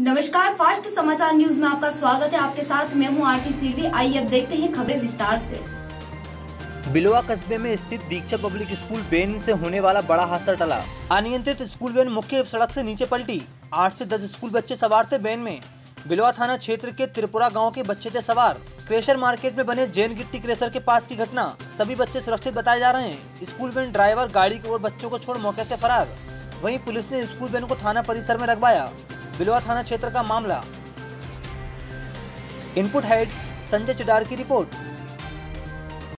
नमस्कार, फास्ट समाचार न्यूज में आपका स्वागत है। आपके साथ मैं हूं आरती सिरवी। आइए अब देखते हैं खबरें विस्तार से। बिलौआ कस्बे में स्थित दीक्षा पब्लिक स्कूल वैन से होने वाला बड़ा हादसा टला। अनियंत्रित स्कूल वैन मुख्य सड़क से नीचे पलटी। 8 से 10 स्कूल बच्चे सवार थे वैन में। बिलौआ थाना क्षेत्र के चिरपुरा गाँव के बच्चे थे सवार। क्रेशर मार्केट में बने जैन गिट्टी क्रेशर के पास की घटना। सभी बच्चे सुरक्षित बताए जा रहे हैं। स्कूल वैन ड्राइवर गाड़ी और बच्चों को छोड़ मौके से फरार। वहीं पुलिस ने स्कूल वैन को थाना परिसर में रखवाया। बिलौआ थाना क्षेत्र का मामला। इनपुट हेड संजय चदार की रिपोर्ट।